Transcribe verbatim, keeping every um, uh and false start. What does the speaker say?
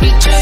be